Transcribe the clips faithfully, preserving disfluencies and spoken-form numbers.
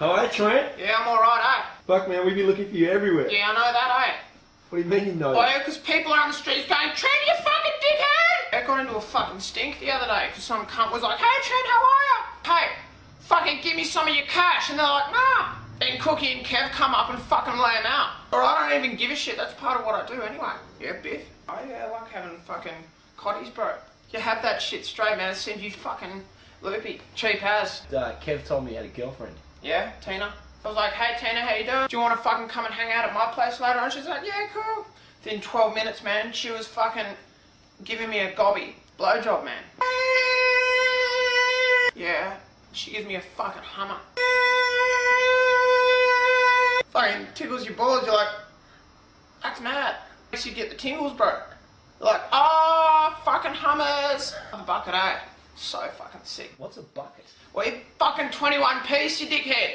All right, Trent? Yeah, I'm all right, eh? Fuck, man, we be looking for you everywhere. Yeah, I know that, eh? What do you mean you know that? Oh, because people are on the streets going, Trent, you fucking dickhead! I got into a fucking stink the other day because some cunt was like, hey, Trent, how are you? Hey, fucking give me some of your cash. And they're like, nah. Then Cookie and Kev come up and fucking lay them out. Or I don't even give a shit. That's part of what I do anyway. Yeah, Biff? Oh, yeah, I like having fucking cotties, bro. You have that shit straight, man. It seems you fucking loopy. Cheap as. Uh, Kev told me he had a girlfriend. Yeah, Tina. I was like, hey, Tina, how you doing? Do you want to fucking come and hang out at my place later? And she's like, yeah, cool. Within twelve minutes, man, she was fucking giving me a gobby. Blowjob, man. Yeah. She gives me a fucking hummer. Fucking tickles your balls, you're like, that's mad. Makes you get the tingles, bro. You're like, oh, fucking hummers. A bucket, eh? So fucking sick. What's a bucket? Well, you fucking twenty-one piece, you dickhead.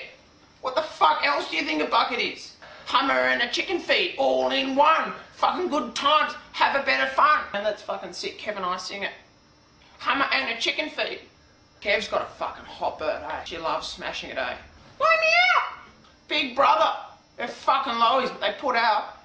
What the fuck else do you think a bucket is? Hummer and a chicken feed, all in one. Fucking good times, have a better fun. And that's fucking sick, Kev and I sing it. Hummer and a chicken feed. Kev's got a fucking hot bird, eh? She loves smashing it, eh? Let me out! Big brother. They're fucking lowies, but they put out.